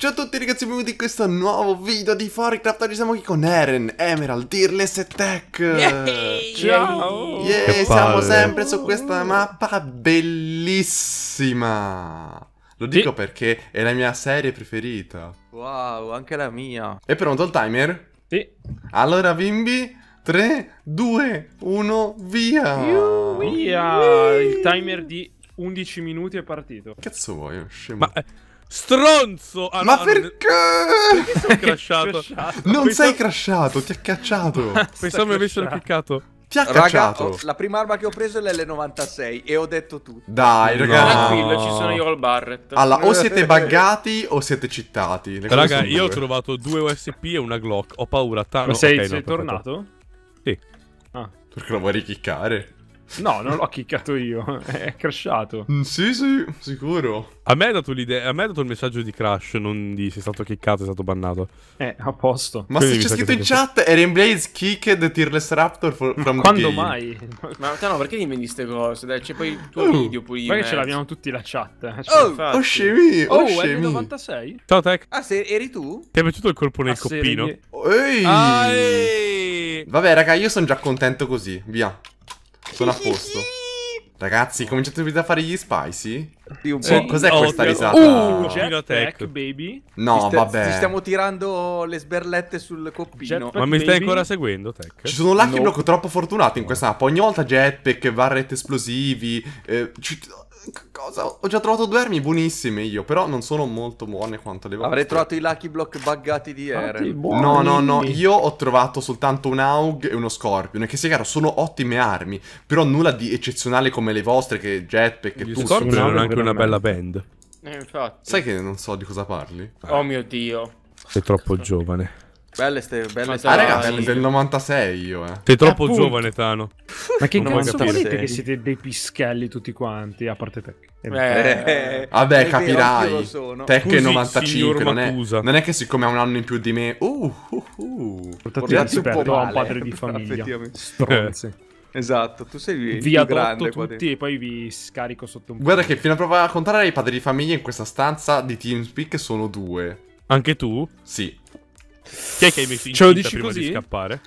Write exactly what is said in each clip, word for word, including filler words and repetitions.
Ciao a tutti ragazzi, benvenuti in questo nuovo video di Forecraft. Oggi siamo qui con Eren, Hemerald, Dirless e Tech. Yay, ciao! Yay, siamo sempre su questa mappa bellissima. Lo dico sì, perché è la mia serie preferita. Wow, anche la mia. È pronto il timer? Sì. Allora bimbi, tre, due, uno, via. Iu, via. Wee. Il timer di undici minuti è partito. Cazzo vuoi, scemo? Ma... stronzo! Ah, ma no, perché? Perché sono crashato? Non Penso... sei crashato, ti ha cacciato. Pensavo mi avessero piccato. Ti ha raga, cacciato. Oh, la prima arma che ho preso è l'L novantasei e ho detto tutto. Dai, raga. No. Tranquillo, ci sono io col Barret. Allora, o siete buggati o siete cittati. Raga, io ho trovato due U S P e una Glock. Ho paura, tanto. Ma sei, okay, sei no, tornato? Fatto. Sì. Ah. Perché lo vuoi richiccare? No, non l'ho kickato io, è crashato. Mm, sì, sì, sicuro. A me ha dato l'idea, a me ha dato il messaggio di crash, non di sei stato kickato, è stato bannato. Eh, a posto. Ma quindi se c'è scritto in chat, ErenBlaze kicked TearlessRaptor from the game. Quando mai? Ma no, perché dimmi di queste cose? Dai, c'è poi il tuo oh, video pure io. Ma che ce l'abbiamo tutti la chat. Cioè, oh, oh, scemi, oh, scemi. Oh, L novantasei? Ciao, Tech. Ah, se eri tu? Ti è piaciuto il colpo nel ah, coppino? Serie... Ehi! Ah, ehi! Vabbè, raga, io sono già contento così, via. Sono a posto. Ragazzi, cominciate subito a fare gli spicy? Sì, un po'. Eh, cos'è oh, questa risata? Uh, Jetpack, baby. No, ti vabbè. Ci stiamo tirando le sberlette sul coppino. Jetpack, ma mi stai baby ancora seguendo, Tech? Ci sono lucky no, block troppo fortunato in questa mappa. Ogni volta jetpack, barrette esplosivi. Eh, cosa? Ho già trovato due armi buonissime io, però non sono molto buone quanto le volte. Avrei trovato i lucky block buggati di Eren. No, no, no, io ho trovato soltanto un Aug e uno Scorpion. E che sia chiaro, sono ottime armi, però nulla di eccezionale come le vostre, che jetpack e tu. Scorpion hanno anche veramente una bella band. Eh, infatti. Sai che non so di cosa parli? Oh mio Dio. Sei troppo giovane. Belle ste, belle ste. Ah, raga, belle del novantasei io, eh. Sei troppo appunto giovane, Tano. Ma che cazzo volete che siete dei pischelli tutti quanti, a parte te. Eh, eh, vabbè, capirai. Tech è novantacinque, non è, non è che siccome ha un anno in più di me. Uh, uh, uh. Portati un po' male, un padre di famiglia. Stronzi. Esatto, tu sei il più grande qua dentro. E poi vi scarico sotto un po'. Guarda che fino a prova a contare i padri di famiglia in questa stanza di TeamSpeak sono due. Anche tu? Sì. Chi è che hai messo in cinta prima così? Di scappare?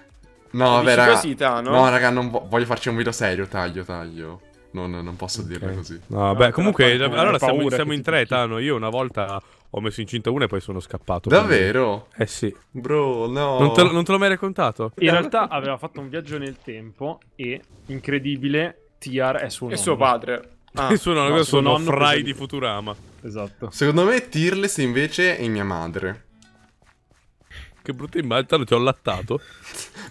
No, vabbè, raga. Così, Tano? No, raga, non vo voglio farci un video serio, taglio, taglio. Non, non posso okay dirlo così. No, vabbè, no, comunque, la, allora siamo, siamo in tre, Tano. Io una volta ho messo incinta una e poi sono scappato. Davvero? Quindi. Eh sì. Bro, no. Non te, non te l'ho mai raccontato? In realtà aveva fatto un viaggio nel tempo e, incredibile, T R è suo nonno. E suo padre. Ah, il suo nonno, no, suo nonno Fry di Futurama. Esatto. Secondo me Dirless invece è mia madre. Che brutta immagine, ti ho lattato.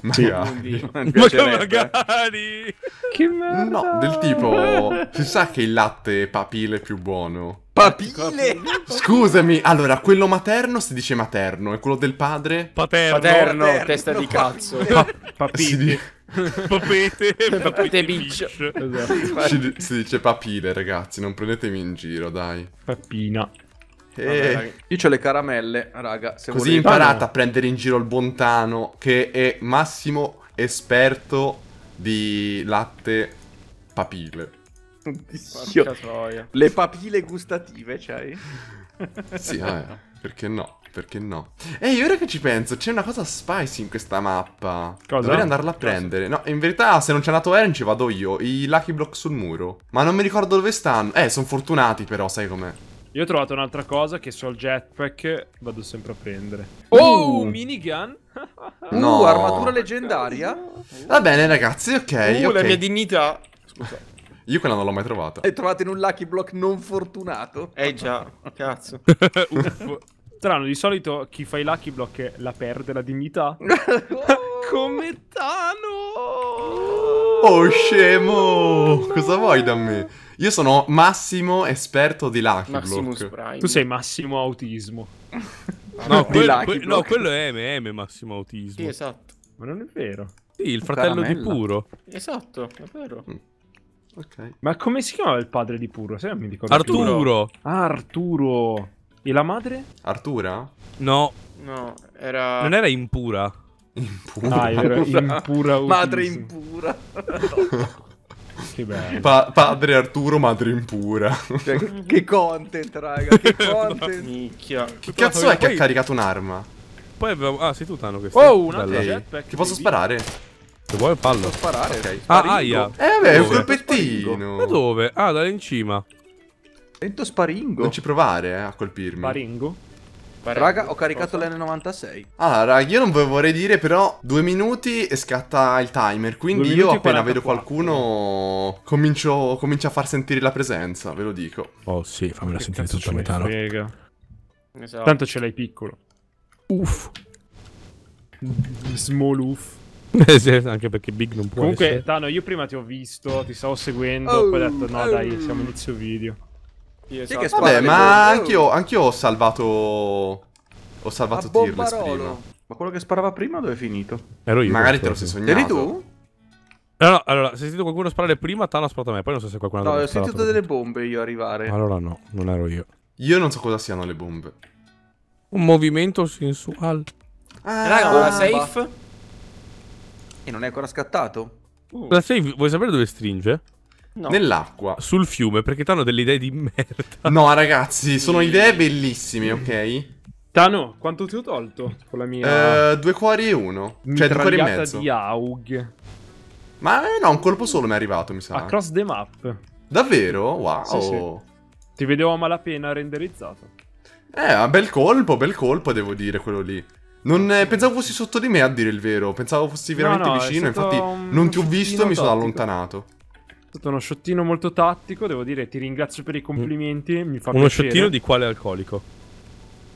Ma, magari. Ma magari. Che merda. No, del tipo, si sa che il latte papile è più buono. Papile? Scusami, allora, quello materno si dice materno. E quello del padre? Paterno, paterno, paterno testa di cazzo. Pa papile. Papete, papete bitch. Esatto. Si dice papile, ragazzi, non prendetemi in giro, dai. Papina. Eh. Vabbè, io c'ho le caramelle, raga. Se così imparate ah, no, a prendere in giro il Bontano, che è massimo esperto di latte papile. Oddio. Le papille gustative c'hai? Sì, eh, perché no? Perché no? Ehi, ora che ci penso, c'è una cosa spicy in questa mappa. Cosa? Dovrei andarla a prendere. No, in verità, se non c'è nato Eren, ci vado io. I lucky block sul muro. Ma non mi ricordo dove stanno. Eh, sono fortunati, però, sai com'è. Io ho trovato un'altra cosa che so il jetpack vado sempre a prendere. Oh, uh. minigun. No, uh, armatura leggendaria. Va bene ragazzi, ok, uh, okay. La mia dignità. Scusa. Io quella non l'ho mai trovata. L'hai trovata in un lucky block non fortunato? Eh già, cazzo. Uff. Strano, di solito chi fa i lucky block la perde la dignità. Come Tano. Oh scemo, no. Cosa vuoi da me? Io sono massimo esperto di Lucky Block. Prime. Tu sei massimo autismo. No, quello, que no, quello è M M massimo autismo. Sì, esatto. Ma non è vero. Sì, il fratello caramella di Puro. Esatto, è vero. Mm. Ok. Ma come si chiamava il padre di Puro? Se non mi ricordo Arturo. Più. Ah, Arturo. E la madre? Artura? No. No, era... non era impura. Impura. Ah, era impura autismo. Madre impura. Che bello. Pa padre Arturo, madre impura. Cioè, che, che content, raga, che content. Micchia. Che cazzo è che poi... ha caricato un'arma? Poi abbiamo... Ah, sei tu, Tano, questo. Oh, un altro jetpack. Ti posso sparare? Se vuoi farlo. Posso sparare? Okay. Ah, aia. Eh, vabbè, è un colpettino. Ma dove? Ah, da lì in cima. Sento sparingo. Non ci provare, eh, a colpirmi. Sparingo. Raga, ho caricato l'N novantasei. Ah, raga, io non ve vorrei dire, però due minuti e scatta il timer. Quindi io appena vedo qualcuno comincio, comincio a far sentire la presenza, ve lo dico. Oh sì, fammela sentire tutta a metà. Esatto. Tanto ce l'hai piccolo. Uff. Small uff. Anche perché Big non può comunque essere. Tano, io prima ti ho visto, ti stavo seguendo, oh, poi ho detto no, oh, dai, siamo inizio video. Io sì, esatto. Vabbè, ma anch'io anch ho salvato ho salvato Dirless prima. Ma quello che sparava prima dove è finito? Ero io. Magari te lo sei sognato. Eri tu? No, no, allora, se hai sentito qualcuno sparare prima, Tano ha sparato a me, poi non so se qualcuno... No, ho sentito delle bombe io arrivare. Allora no, non ero io. Io non so cosa siano le bombe. Un movimento sensuale. Ah, raga, una safe. E non è ancora scattato? Uh. La save, vuoi sapere dove stringe? No. Nell'acqua. Sul fiume, perché Tano ha delle idee di merda. No, ragazzi, sono idee bellissime, ok? Tano, quanto ti ho tolto con la mia... Uh, due cuori e uno. Cioè, due cuori e mezzo. Di A U G. Ma no, un colpo solo mi è arrivato, mi sa. Across the map. Davvero? Wow. Sì, sì. Ti vedevo a malapena renderizzato. Eh, bel colpo, bel colpo, devo dire, quello lì. Non eh, pensavo fossi sotto di me a dire il vero, pensavo fossi veramente no, no, vicino, infatti non ti ho visto e mi sono allontanato. È stato uno sciottino molto tattico, devo dire, ti ringrazio per i complimenti, mm. mi fa uno piacere. Sciottino di quale alcolico?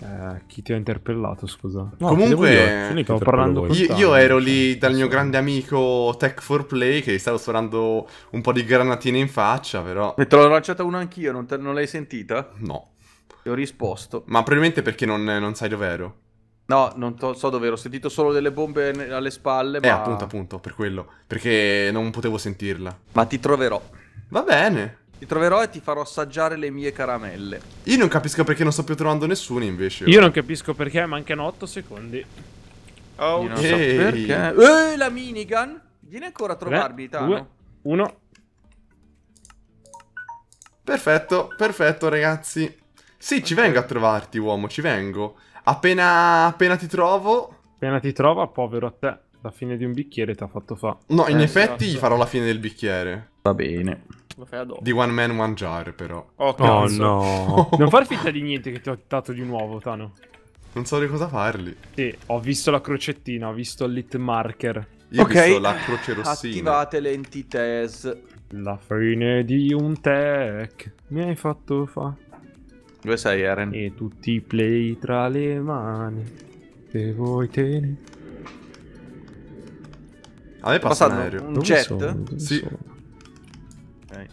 Eh, chi ti ha interpellato, scusa? No, comunque, io, stavo parlando con io, io ero lì dal mio grande amico Tech four Play che stavo sforando un po' di granatine in faccia, però... E te l'ho lanciata una anch'io, non, non l'hai sentita? No. Ti ho risposto. Ma probabilmente perché non, non sai dov'ero. No, non so dove, ho sentito solo delle bombe alle spalle, ma... Eh, appunto, appunto, per quello. Perché non potevo sentirla. Ma ti troverò. Va bene. Ti troverò e ti farò assaggiare le mie caramelle. Io non capisco perché non sto più trovando nessuno, invece. Io non capisco perché, mancano otto secondi. Oh, okay. Non so perché. Eh, la minigun! Vieni ancora a trovarmi, Tano. due, uno. Perfetto, perfetto, ragazzi. Sì, ci vengo a trovarti, uomo, ci vengo. Appena, appena ti trovo... Appena ti trova, povero a te. La fine di un bicchiere ti ha fatto fa. No, in eh, effetti gli farò la fine del bicchiere. Va bene. Lo fai ad hoc. Di one man one jar, però. Oh, oh no. Non far finta di niente che ti ho dato di nuovo, Tano. Non so di cosa farli. Sì, ho visto la crocettina, ho visto il lit marker. Io okay. ho visto la croce rossina. Attivate le entites. La fine di un tech. Mi hai fatto fa. Dove sei, Eren? E tutti i play tra le mani. Se vuoi tenere. Avete passato un aereo? Un jet? Sono? Sì. Sono? Okay.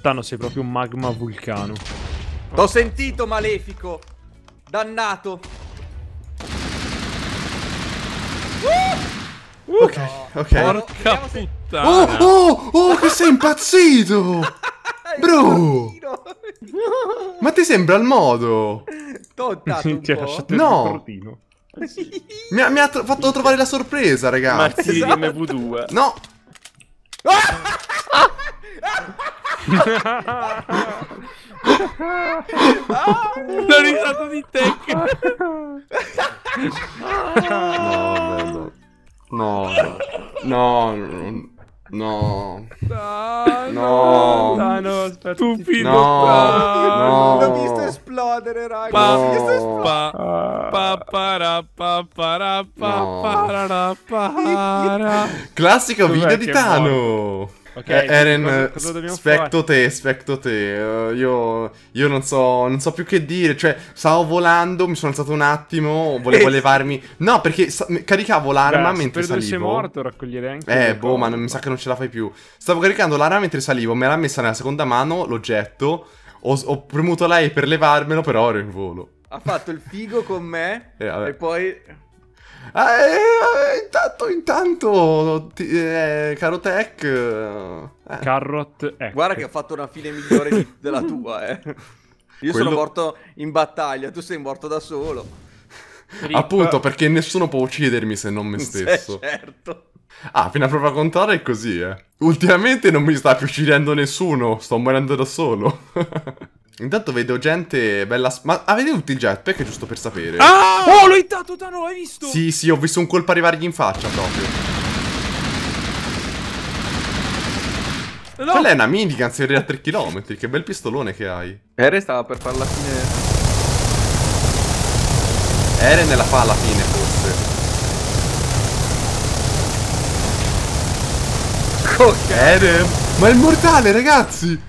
Tano, sei proprio un magma vulcano. L'ho sentito, malefico. Dannato. Uh! Uh! Ok, ok. Porca puttana. Oh, oh, oh, che sei impazzito. Bro! Ma ti sembra il modo? Ti ti ha lasciato il portino. Mi ha, mi ha fatto trovare la sorpresa, ragazzi. Martiri esatto. M V due. No! L'ho risato di Tech. No, no, no, no. No, no, no, no, no, stupido, no, no, l'ho visto esplodere, raga. L'ho visto esplodere. Classico video di Tano. Eren, specto te, specto te. Io non so, non so più che dire. Cioè, stavo volando, mi sono alzato un attimo. Volevo levarmi. No, perché caricavo l'arma mentre salivo. Se sei morto, raccogliere anche. Eh, boh, ma mi sa che non ce la fai più. Stavo caricando l'arma mentre salivo. Me l'ha messa nella seconda mano, l'oggetto. Ho premuto lei per levarmelo, però ero in volo. Ha fatto il figo con me. E poi... Ah, eh, eh, intanto, intanto, ti, eh, caro Tech, eh. Carrot Tech. Guarda che ho fatto una fine migliore di, della tua, eh. Io Quello... sono morto in battaglia, tu sei morto da solo. Rip. Appunto, perché nessuno può uccidermi se non me stesso. Sì, certo. Ah, fino a prova contraria è così, eh. Ultimamente non mi sta più uccidendo nessuno, sto morendo da solo. Intanto vedo gente bella... Ma avete tutti il jetpack, giusto per sapere? Ah! Oh, l'ho hittato, Tano, l'hai visto? Sì, sì, ho visto un colpo arrivargli in faccia proprio. No. Quella è una minigun, si arriva a tre chilometri, che bel pistolone che hai. Eren stava per farla fine... Eren la fa alla fine, forse. Eren, ma è immortale, ragazzi!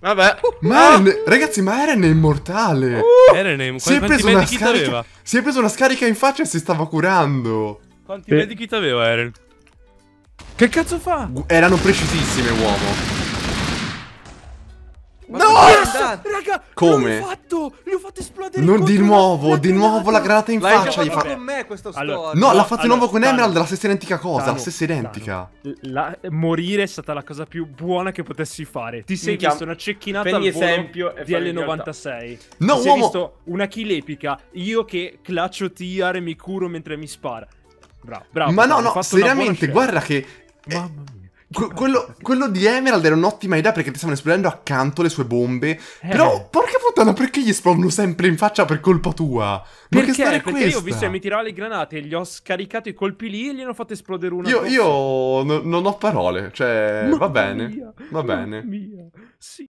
Vabbè, ma Eren, ah. ragazzi, ma Eren è immortale. Uh. Eren è si è preso una scarica, si è preso una scarica in faccia e si stava curando. Quanti eh. medikit aveva Eren? Che cazzo fa? Erano precisissime, uomo. Ma no! Raga, come? L'ho fatto, l'ho fatto esplodere. Non di nuovo, la, di nuovo la granata in faccia. L'hai fatto con me questo allora, No, no l'ha fatto allora, di nuovo con Hemerald, la stessa identica cosa, Tano, la stessa identica. La, morire è stata la cosa più buona che potessi fare. Ti sei visto una cecchinata al volo di L novantasei. No, Ti uomo. sei visto una kill epica, io che claccio T R e mi curo mentre mi spara. Bravo, bravo. Ma no, no, seriamente, guarda che... Mamma mia. Quello, quello di Hemerald era un'ottima idea perché ti stavano esplodendo accanto le sue bombe. Eh. Però, porca puttana, perché gli esplodono sempre in faccia per colpa tua? Perché, perché, perché io ho visto che mi tirava le granate, gli ho scaricato i colpi lì e gli hanno fatto esplodere una. Io, io non ho parole, cioè, va bene, va bene. Sì.